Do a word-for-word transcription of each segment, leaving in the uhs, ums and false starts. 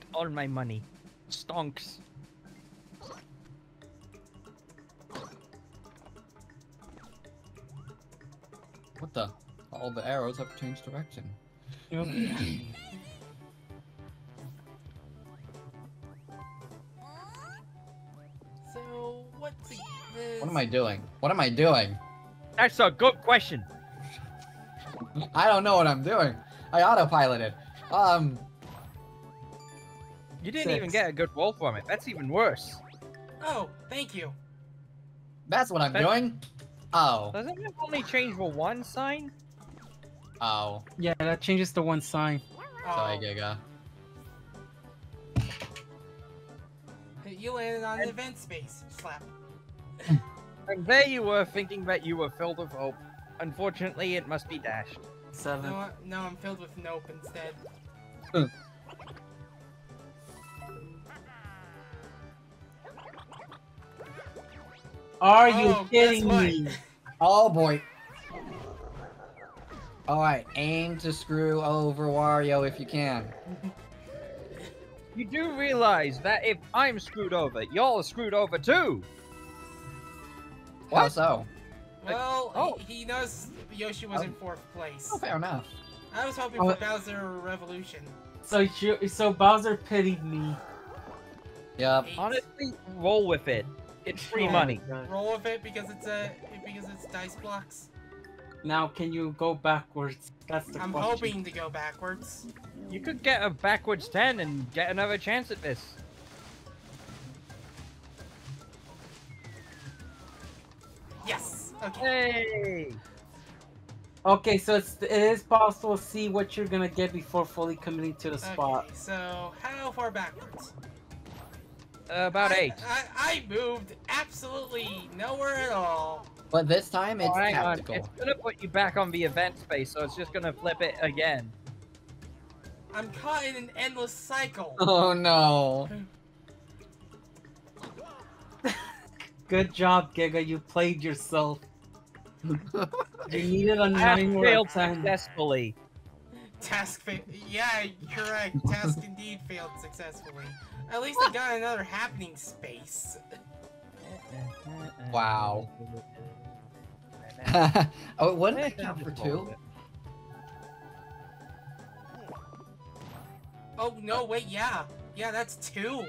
pocket all my money. Stonks. What the? All the arrows have changed direction. Yep. So what the... What am I doing? What am I doing? That's a good question. I don't know what I'm doing. I autopiloted. Um. You didn't six. even get a good roll from it. That's even worse. Oh, thank you. That's what I'm That's... doing? Oh. Doesn't it only change for one sign? Oh. Yeah, that changes to one sign. Oh. Sorry, Giga. You landed on and... the vent space. Slap. And there you were, thinking that you were filled with hope. Unfortunately, it must be dashed. Seven. No, no I'm filled with nope instead. Mm. Are you oh, kidding me? Oh boy. Alright, aim to screw over Wario if you can. You do realize that if I'm screwed over, y'all are screwed over too! What? How so? Well, oh. he, he knows Yoshi was oh. in fourth place. Oh, fair enough. I was hoping oh. for Bowser Revolution. So so Bowser pitied me. Yep. Eight. Honestly, roll with it. It's free oh, money. Roll with it because it's a because it's Dice Blocks. Now, can you go backwards? That's the I'm question. hoping to go backwards. You could get a backwards ten and get another chance at this. Yes. Okay. Yay. Okay, so it's, it is possible to see what you're gonna get before fully committing to the spot. Okay, so how far backwards? Uh, about I, eight. I, I moved absolutely nowhere at all. But this time it's right, tactical. It's gonna put you back on the event space, so it's just gonna flip it again. I'm caught in an endless cycle. Oh no. Good job, Giga. You played yourself. You needed a nine or a ten. Successfully. Task failed. Yeah, correct. Task indeed failed successfully. At least I got another happening space. Wow. Oh, wouldn't it count for two? Oh no! Wait, yeah, yeah, that's two.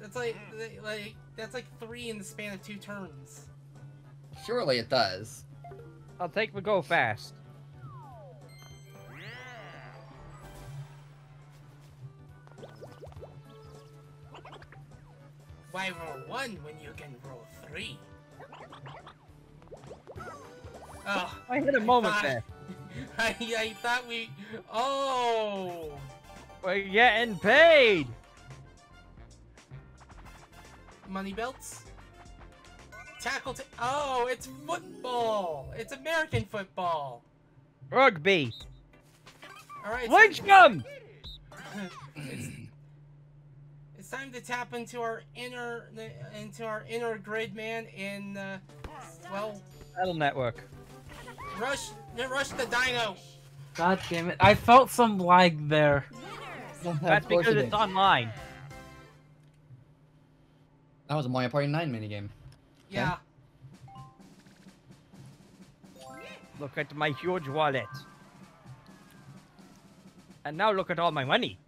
That's like, like, that's like three in the span of two turns. Surely it does. I'll take the go fast. Why roll one when you can roll three? Oh, I had a moment I thought, there. I, I thought we. Oh, we're getting paid. Money belts? Tackle to- Oh, it's football! It's American football! Rugby! Alright, Lynch them! It's, it's time to tap into our inner- into our inner grid man in, uh, well... That'll network. Rush- rush the dino! God damn it, I felt some lag there. That's because it's online. That was a Mario Party nine minigame. Yeah. Okay. Look at my huge wallet. And now look at all my money.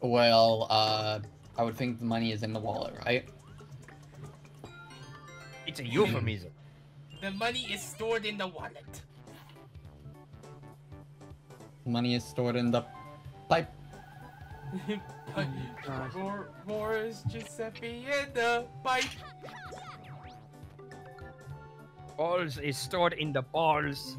Well, uh, I would think the money is in the wallet, right? It's a euphemism. The money is stored in the wallet. Money is stored in the pipe. Oh more, more is Giuseppe in the pipe. Balls is stored in the balls.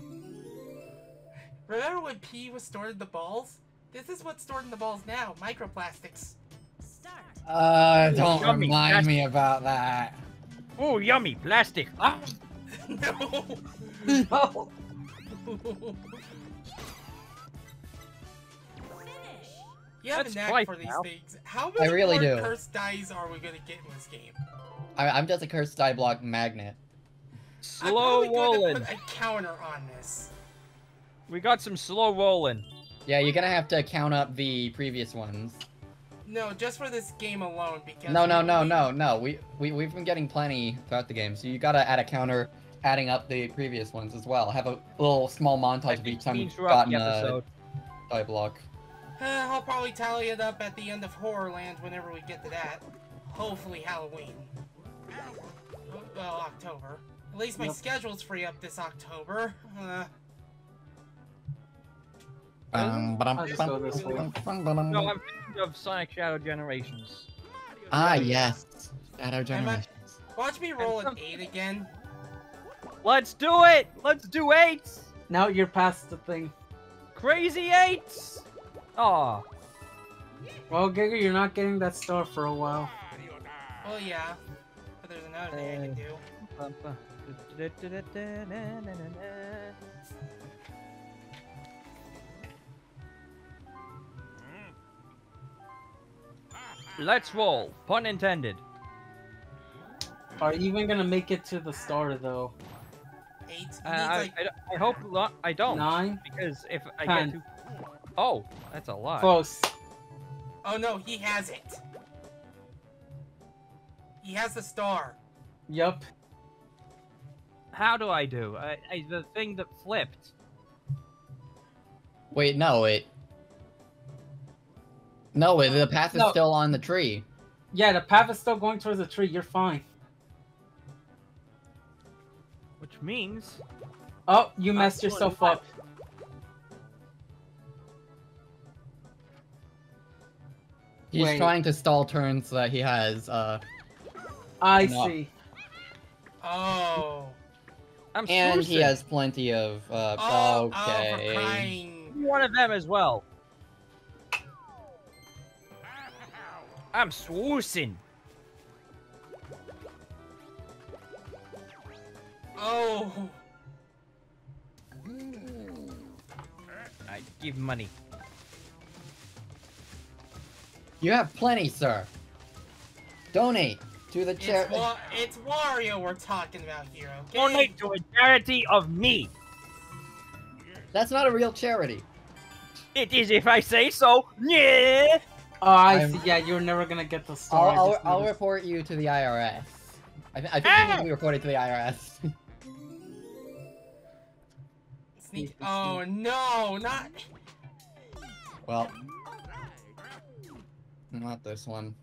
Remember when pee was stored in the balls? This is what's stored in the balls now, microplastics. Start. Uh, don't Ooh, remind plastic. me about that. Oh, yummy plastic. Ah. No. No. You have That's a knack for these now. things. How many I really more do. cursed dice are we gonna get in this game? I, I'm just a cursed die block magnet. Slow I'm rolling. Put a counter on this. We got some slow rolling. Yeah, you're gonna have to count up the previous ones. No, just for this game alone, because... No, no, no, no, no. We, we, we've been getting plenty throughout the game, so you gotta add a counter adding up the previous ones as well. Have a little small montage of each time we've gotten a die block. Uh, I'll probably tally it up at the end of Horrorland whenever we get to that. Hopefully Halloween. Well, October. At least my nope. schedule's free up this October. Uh... Um, but I'm, I'm no, I'm thinking of Sonic Shadow Generations. Ah, yes. Shadow Generations. I, watch me roll an eight again. Let's do it! Let's do eights! Now you're past the thing. Crazy eights! Aw. Well, Giga, you're not getting that star for a while. Well, yeah. But there's another thing I can do. Let's roll. Pun intended. Are you even gonna make it to the star though? Eight. Uh, I, like... I, I hope lo I don't. Nine. Because if I Ten. get to. Oh, that's a lot. Close. Oh no, he has it. He has the star. Yup. How do I do? I, I the thing that flipped. Wait, no, it. No, the path is no. still on the tree. Yeah, the path is still going towards the tree. You're fine. Which means... Oh, you messed yourself up. He's Wait. trying to stall turns that he has. Uh, I no. see. Oh. I'm and he has plenty of... Uh, oh, okay. Oh, crying. One of them as well. I'm swoosin'. Oh. I give money. You have plenty, sir. Donate to the charity. It's, wa it's Wario we're talking about here, okay? Donate to a charity of me. That's not a real charity. It is if I say so. Yeah. Oh, I I'm... see. Yeah, you're never gonna get the star. I'll, I'll, I'll report you to the I R S. I, th I think ah! you can be reported to the I R S. Sneak. Oh no, not. Well, not this one.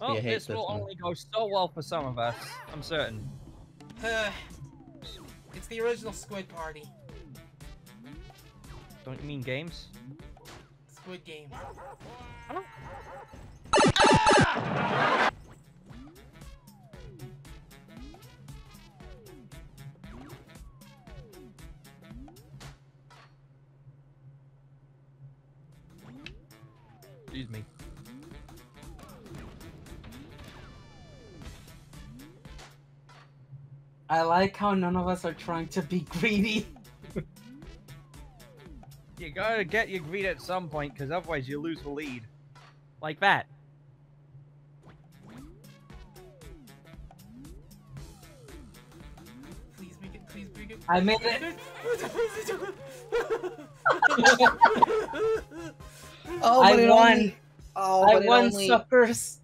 Oh, this will one. only go so well for some of us. I'm certain. Uh, it's the original Squid Party. Don't you mean games? Squid Game. Ah! Excuse me. I like how none of us are trying to be greedy. You gotta get your greed at some point, because otherwise you lose the lead. Like that. Please make it, please make it. I made it! Oh, I won! Only... Oh, I won, only... suckers!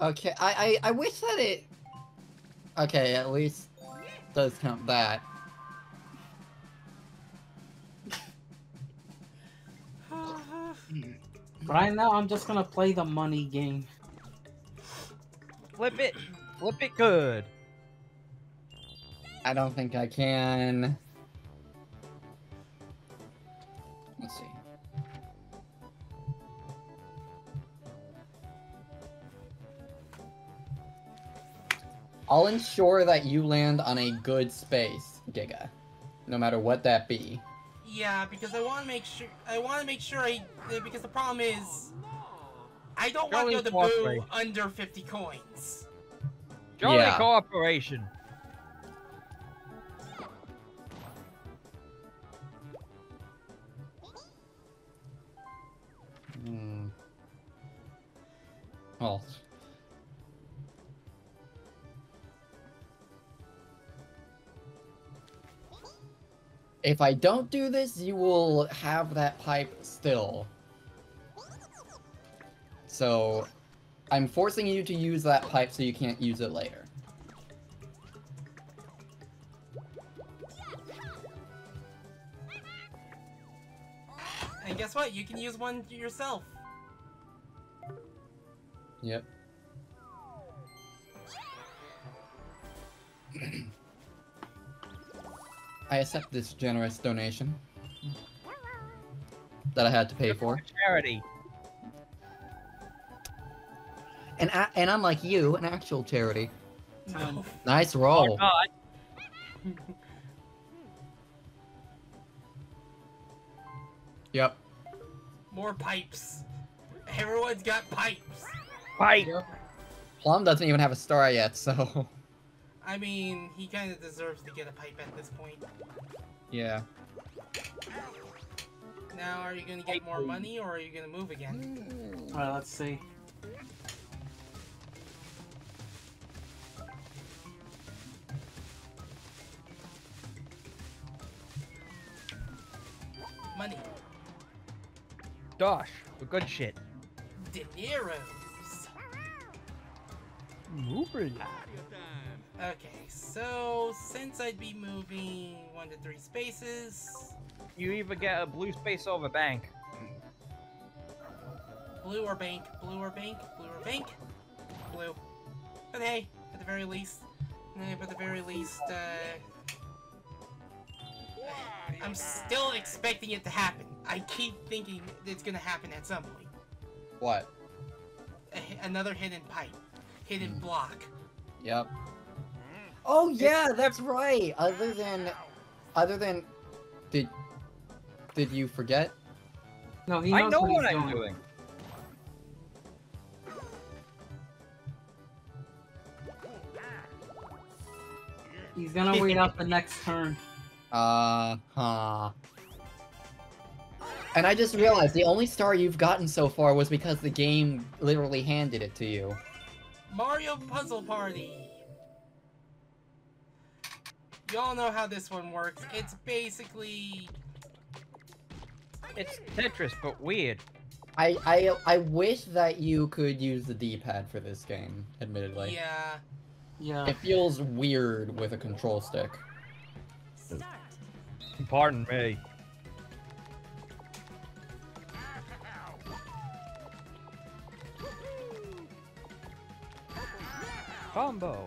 Okay, I, I, I wish that it... Okay, at least does count that. Right now, I'm just gonna play the money game. Flip it! Flip it good! I don't think I can... Let's see. I'll ensure that you land on a good space, Giga. No matter what that be. Yeah, because I want to make sure. I want to make sure I. Because the problem is, I don't want to go to boo under fifty coins. Jolly yeah. Corporation. Hmm. Well. If I don't do this, you will have that pipe still. So, I'm forcing you to use that pipe so you can't use it later. And guess what? You can use one yourself. Yep. I accept this generous donation that I had to pay for. Charity. And I, and unlike you, an actual charity. No. Nice roll. Oh, God. Yep. More pipes. Everyone's got pipes. Pipe. Yep. Plum doesn't even have a star yet, so. I mean, he kind of deserves to get a pipe at this point. Yeah. Now, are you going to get more money, or are you going to move again? Mm. Alright, let's see. Money. Dosh, the good shit. Dineros. Ruben. Okay, so since I'd be moving one to three spaces, you either get a blue space over bank. Blue or bank, blue or bank, blue or bank, blue. But hey, at the very least, at the very least, uh, I'm still expecting it to happen. I keep thinking it's gonna happen at some point. What? A another hidden pipe, hidden mm. block. Yep. Oh yeah, that's right. Other than, other than, did, did you forget? No, he knows I know what, what I'm doing. He's gonna wait out the next turn. Uh huh. And I just realized the only star you've gotten so far was because the game literally handed it to you. Mario Puzzle Party. Y'all know how this one works. It's basically... It's Tetris, but weird. I, I, I wish that you could use the D-pad for this game, admittedly. Yeah. Yeah. It feels weird with a control stick. Start. Pardon me. Combo.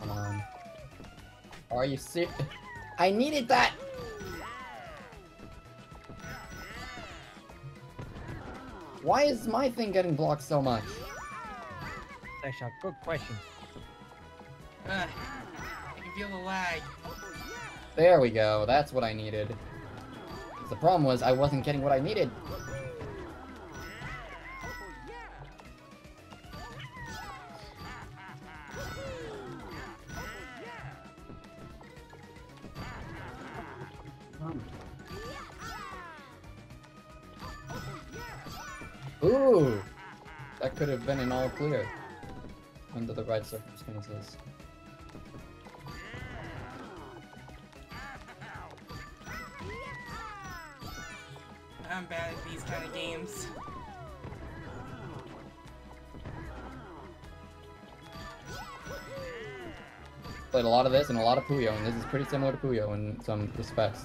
Come on. Are you serious? I needed that! Why is my thing getting blocked so much? That's a good question. Uh, I can feel the lag. There we go, that's what I needed. The problem was I wasn't getting what I needed. Ooh! That could have been an all clear. Under the right circumstances. I'm bad at these kind of games. Played a lot of this and a lot of Puyo, and this is pretty similar to Puyo in some respects.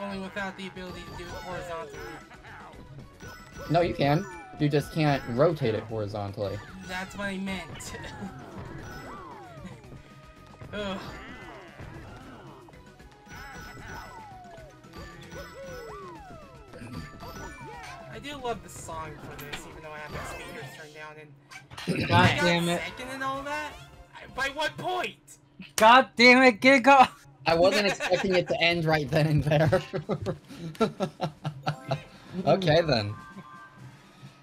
Only without the ability to do it horizontally. No, you can. You just can't rotate it horizontally. That's what I meant. Ugh. I do love the song for this, even though I have my speakers turned down and... God damn it. Second and all that? By what point? God damn it, Giga! I wasn't expecting it to end right then and there. Okay then.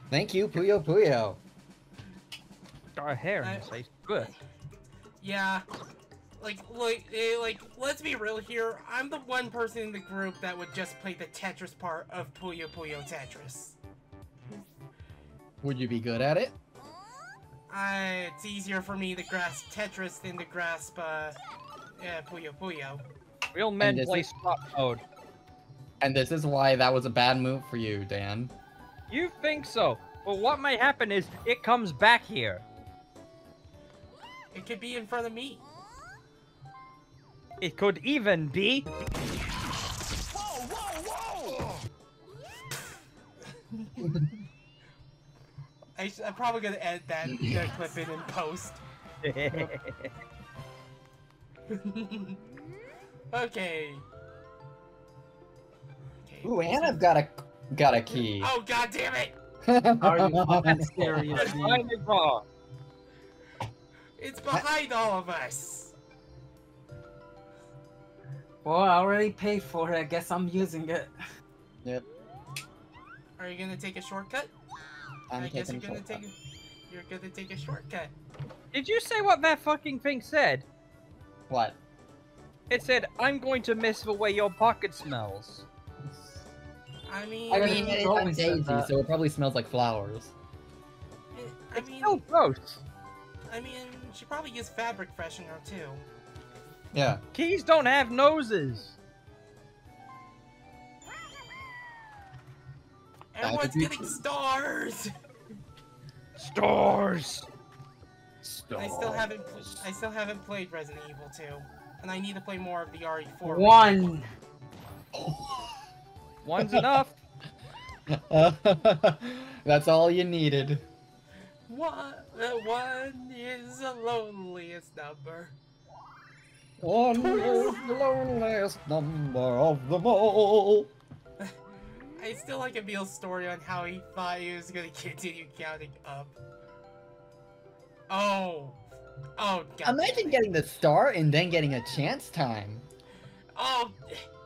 Thank you, Puyo Puyo. Our hair in this place. Good. Yeah. Like, like, like, let's be real here. I'm the one person in the group that would just play the Tetris part of Puyo Puyo Tetris. Would you be good at it? Uh, it's easier for me to grasp Tetris than to grasp, uh, uh Puyo Puyo. Real men play stop mode. And this is why that was a bad move for you, Dan. You think so? But what might happen is it comes back here. It could be in front of me. It could even be. Whoa, whoa, whoa! I should, I'm probably gonna edit that yes. clip in and post. Okay. Ooh, and I've got a got a key. Oh god damn it! Are you fucking serious? It's behind all of us. Well, I already paid for it. I guess I'm using it. Yep. Are you gonna take a shortcut? I'm I guess you're gonna take. A, you're gonna take a shortcut. Did you say what that fucking thing said? What? It said, "I'm going to miss the way your pocket smells." I mean, I mean it's on Daisy, so it probably smells like flowers. It, I mean, oh, gross. I mean, she probably used fabric freshener too. Yeah. Keys don't have noses. Everyone's getting stars. Stars. Stars. I still haven't. I still haven't played Resident Evil two, and I need to play more of the R E four. One. One's enough. That's all you needed. One, one is the loneliest number. One is the loneliest number of them all. I still like Emil's story on how he thought he was gonna continue counting up. Oh, oh god. Imagine getting the star and then getting a chance time. Oh,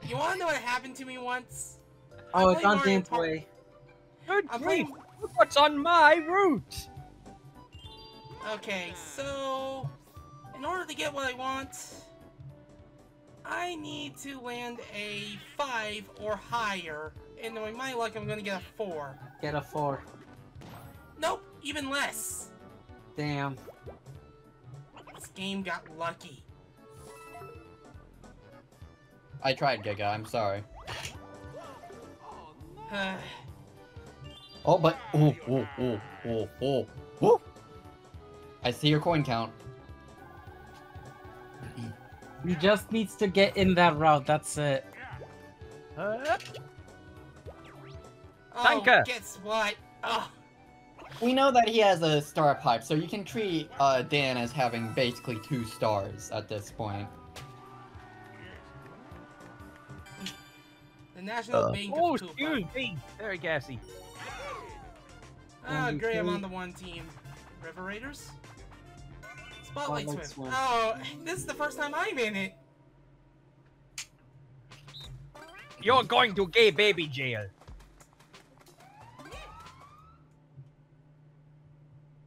you wanna know what happened to me once? Oh, it's on gameplay. Good grief! Look what's on my route! Okay, so... in order to get what I want... I need to land a five or higher. And in my luck, I'm gonna get a four. Get a four. Nope, even less! Damn. This game got lucky. I tried, Giga, I'm sorry. Oh, but oh, oh, oh, oh, oh, oh! I see your coin count. You just needs to get in that route. That's it. Uh, Tanker. Oh, guess what? Oh. We know that he has a star pipe, so you can treat uh, Dan as having basically two stars at this point. The National uh. Bank. Oh, excuse me. Very gassy. Ah, oh, great, I'm on the one team. River Raiders? Spotlight, Spotlight swim. swim. Oh, this is the first time I'm in it. You're going to gay baby jail.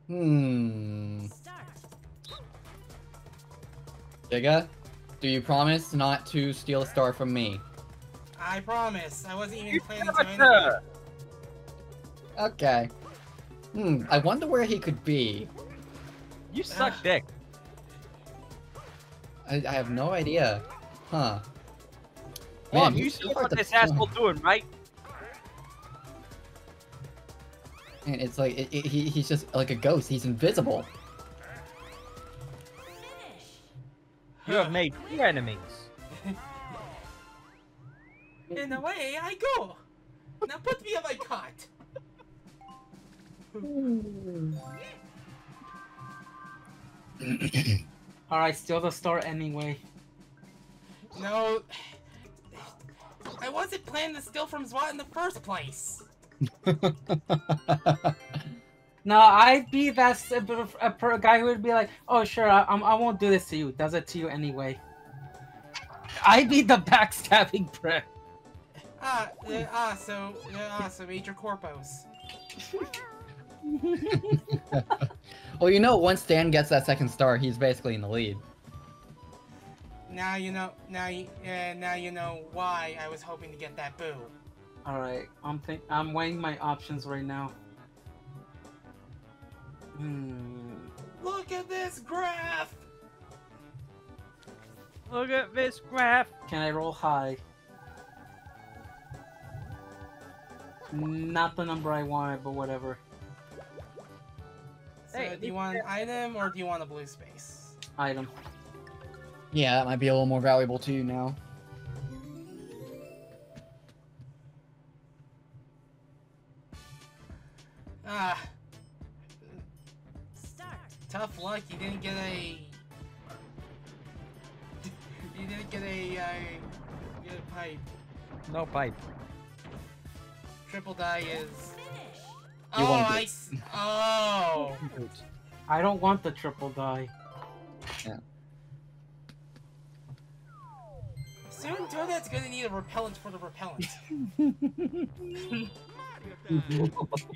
Hmm. Giga, do you promise not to steal a star from me? I promise. I wasn't even you planning to anything. Okay. Hmm, I wonder where he could be. You suck uh, dick. I, I have no idea. Huh. Mom, you see what this asshole doing, right? And it's like, it, it, he, he's just like a ghost. He's invisible. You have made three enemies. And away I go. Now put me on my cart. Alright, steal the star anyway. No, I wasn't planning to steal from Zwat in the first place. No, I'd be that a, a, a guy who would be like, oh sure, I, I won't do this to you. Does it to you anyway. I'd be the backstabbing prick. Ah, uh, ah, so, ah, uh, so Major Corpos. Well, you know, once Dan gets that second star, he's basically in the lead. Now you know. Now you. Uh, now you know why I was hoping to get that boo. All right, I'm think I'm weighing my options right now. Hmm. Look at this graph. Look at this graph. Can I roll high? Not the number I wanted, but whatever. So hey, do you want an item or do you want a blue space? Item. Yeah, that might be a little more valuable to you now. Ah. Start. Tough luck, you didn't get a... You didn't get a, uh, get a pipe. No pipe. Triple die is... You oh, I... S oh! I don't want the triple die. Yeah. Soon Donut's gonna need a repellent for the repellent.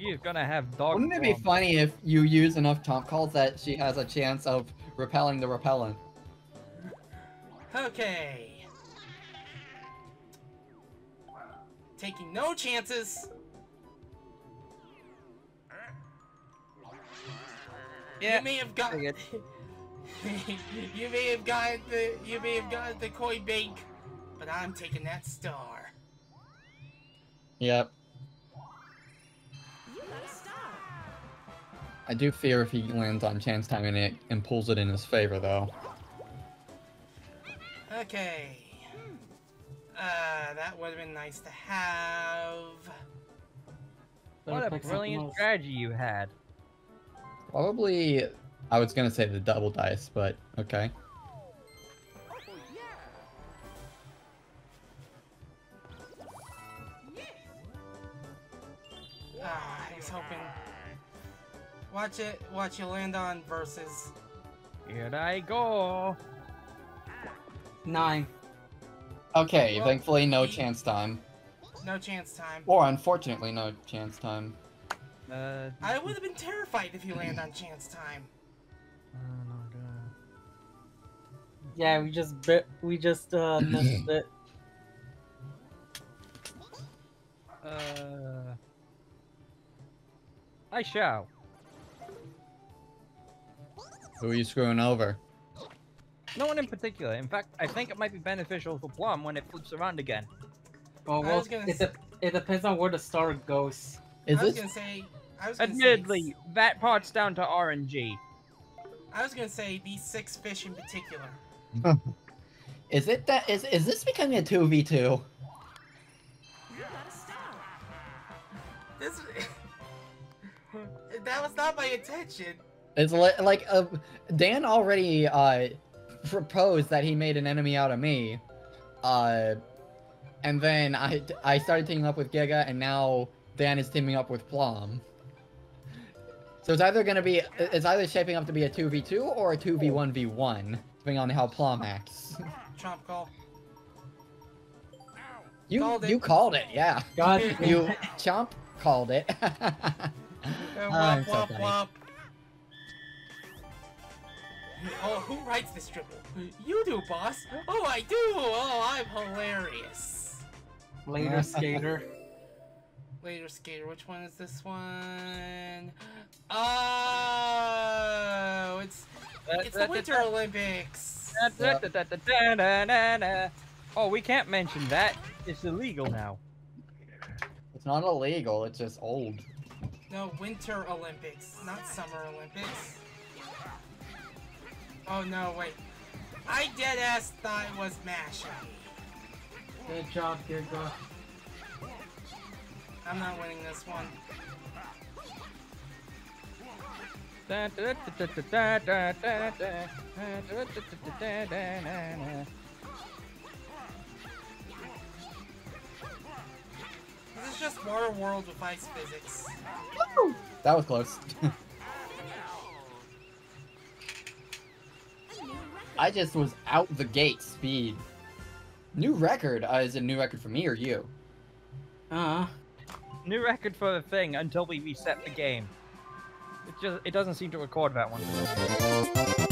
You're gonna have dog. Wouldn't it be funny if you use enough taunt calls that she has a chance of repelling the repellent? Okay. Taking no chances. Yeah. You may have gotten. you may have gotten the. You may have gotten the koi bank, but I'm taking that star. Yep. I do fear if he lands on chance time and it and pulls it in his favor, though. Okay. Uh, that would have been nice to have. What a brilliant strategy you had. Probably, I was gonna say the double dice, but okay. Ah, he's hoping. Watch it, watch you land on versus. Here I go. Nine. Okay, well, thankfully no eight. Chance time. No chance time. Or unfortunately no chance time. Uh, I would have been terrified if you land on chance time. Oh my god. Yeah, we just bit, we just uh missed it. Uh. I shall. Who are you screwing over? No one in particular. In fact, I think it might be beneficial for Plum when it flips around again. Well, well it, de it depends on where the star goes. Is I was this... gonna say. I was gonna Admittedly, say... that part's down to R N G. I was gonna say these six fish in particular. is it that? Is is this becoming a two v two? This that was not my intention. It's like uh, Dan already uh, proposed that he made an enemy out of me, uh, and then I I started teaming up with Giga, and now Dan is teaming up with Plum. So it's either gonna be it's either shaping up to be a two v two or a two v one v one, depending on how Plum acts. Chomp call. You called you called it, yeah. God, you Chomp called it. Womp womp womp. Oh, who writes this triple? You do, boss. Oh, I do. Oh, I'm hilarious. Later, skater. Later, skater. Which one is this one? Oh, it's it's the Winter Olympics. Oh, we can't mention that. It's illegal now. It's not illegal. It's just old. No, Winter Olympics, not Summer Olympics. Oh no, wait. I dead ass thought it was MASH. Good job, good job. I'm not winning this one. This is just Water World with ice physics. Woo! That was close. I just was out the gate speed. New record uh, is a new record for me or you? Uh New record for the thing until we reset the game. It just it doesn't seem to record that one.